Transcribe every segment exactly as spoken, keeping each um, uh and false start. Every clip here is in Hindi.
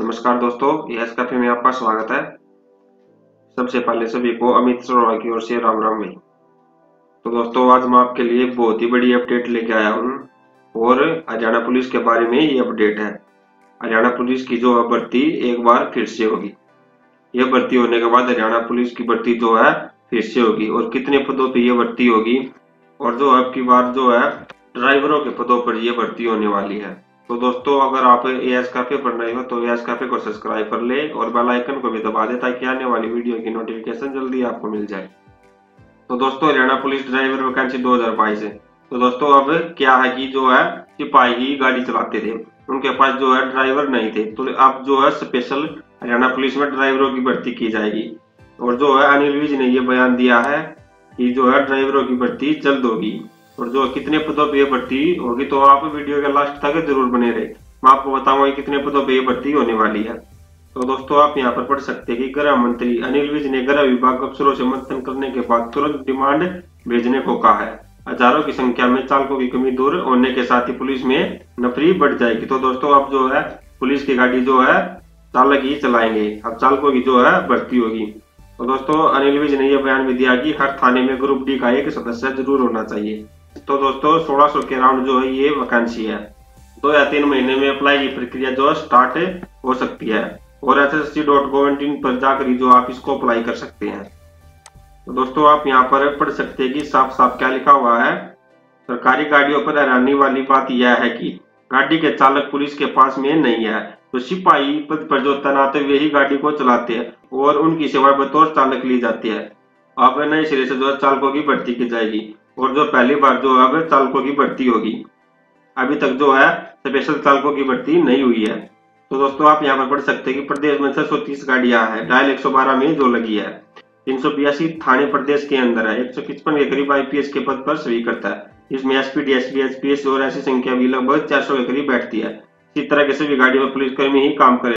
नमस्कार दोस्तों, ए.एस कैफे में आपका स्वागत है। सबसे पहले सभी को अमित शर्मा की ओर से राम राम। में तो दोस्तों आज मैं आपके लिए बहुत ही बड़ी अपडेट लेके आया हूं और हरियाणा पुलिस के बारे में ये अपडेट है। हरियाणा पुलिस की जो भर्ती एक बार फिर से होगी। यह भर्ती होने के बाद हरियाणा पुलिस की भर्ती जो है फिर से होगी और कितने पदों पर यह भर्ती होगी और जो अब की बार जो है ड्राइवरों के पदों पर यह भर्ती होने वाली है। तो दोस्तों अगर आप ए.एस कैफे पर नए हो तो ए.एस कैफे को सब्सक्राइब कर ले और बेल आइकन को भी दबा दे ताकि आने वाली वीडियो की नोटिफिकेशन जल्दी आपको मिल जाए। तो दोस्तों हरियाणा पुलिस ड्राइवर वैकेंसी दो हज़ार बाईस है। तो दोस्तों अब क्या है कि जो है सिपाही ही गाड़ी चलाते थे, उनके पास जो है ड्राइवर नहीं थे, तो अब जो है स्पेशल हरियाणा पुलिस में ड्राइवरों की भर्ती की जाएगी। और जो है अनिल विज ने यह बयान दिया है कि जो है ड्राइवरों की भर्ती जल्द होगी और जो कितने पदों पर भर्ती होगी तो आप वीडियो के लास्ट तक जरूर बने रहे। मैं आपको बताऊंगा कितने पदों पर भर्ती होने वाली है। तो दोस्तों आप यहां पर पढ़ सकते हैं कि गृह मंत्री अनिल विज ने गृह विभाग अफसरों से मंथन करने के बाद तुरंत डिमांड भेजने को कहा है। हजारों की संख्या में चालकों की कमी दूर होने के साथ ही पुलिस में नफरी बढ़ जाएगी। तो दोस्तों अब जो है पुलिस की गाड़ी जो है चालक ही चलाएंगे, अब चालकों की जो है भर्ती होगी। तो दोस्तों अनिल विज ने यह बयान भी दिया कि हर थाने में ग्रुप डी का एक सदस्य जरूर होना चाहिए। तो दोस्तों सोलह सौ के राउंड जो है ये वैकेंसी है। दो या तीन महीने में अप्लाई की प्रक्रिया जो स्टार्ट हो सकती है और S S C dot gov dot in पर जाकर जो आप इसको अप्लाई कर सकते हैं। तो दोस्तों आप यहाँ पर पढ़ सकते हैं कि साफ साफ क्या लिखा हुआ है। सरकारी गाड़ियों पर हैरानी वाली बात यह है कि गाड़ी के चालक पुलिस के पास में नहीं है, तो सिपाही पद पर जो तैनात वे ही गाड़ी को चलाते हैं और उनकी सेवाएं बतौर चालक ली जाती है। अब नए सिरे से जो चालकों की भर्ती की जाएगी और जो पहली बार जो अब चालकों की भर्ती होगी। अभी तक जो है स्पेशल चालकों की भर्ती नहीं हुई है। तो दोस्तों आप यहाँ पर पढ़ सकते हैं कि प्रदेश में छह सौ तीस गाड़ियां है, डायल एक सौ बारह में जो लगी है, तीन सौ बयासी थाने प्रदेश के अंदर है, एक सौ पचपन के करीब आई पी एस के पद पर सभी करता है। इसमें S P D S P S P S और ऐसी संख्या भी लगभग चार सौ के करीब बैठती है। इसी तरह के सभी गाड़ियों में पुलिसकर्मी ही काम करे।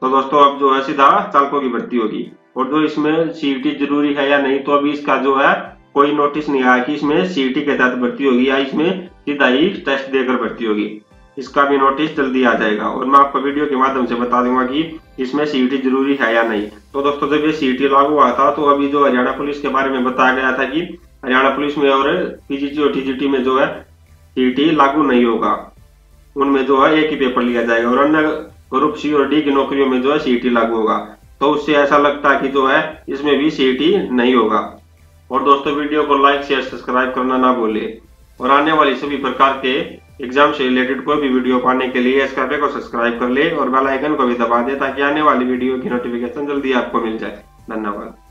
तो दोस्तों अब जो है सीधा चालकों की भर्ती होगी और जो इसमें सी ई टी जरूरी है या नहीं, तो अभी इसका जो है कोई नोटिस नहीं आया कि इसमें सी ई टी के तहत भर्ती होगी या इसमें सीधा ही टेस्ट देकर भर्ती होगी। इसका भी नोटिस जल्दी आ जाएगा और मैं आपको वीडियो के माध्यम से बता दूंगा कि इसमें सी ई टी जरूरी है या नहीं। तो दोस्तों जब ये सी ई टी लागू हुआ था तो अभी जो हरियाणा पुलिस के बारे में बताया गया था कि हरियाणा पुलिस में और पी जी टी और टी जी टी में जो है सी ई टी लागू नहीं होगा, उनमें जो है एक ही पेपर लिया जाएगा और अन्य ग्रुप सी और डी की नौकरियों में जो है सी ई टी लागू होगा। तो उससे ऐसा लगता है कि जो है इसमें भी सी ई टी नहीं होगा। और दोस्तों वीडियो को लाइक शेयर सब्सक्राइब करना ना भूले और आने वाली सभी प्रकार के एग्जाम से रिलेटेड कोई भी वीडियो पाने के लिए ए.एस कैफे को सब्सक्राइब कर ले और बेल आइकन को भी दबा दे ताकि आने वाली वीडियो की नोटिफिकेशन जल्दी आपको मिल जाए। धन्यवाद।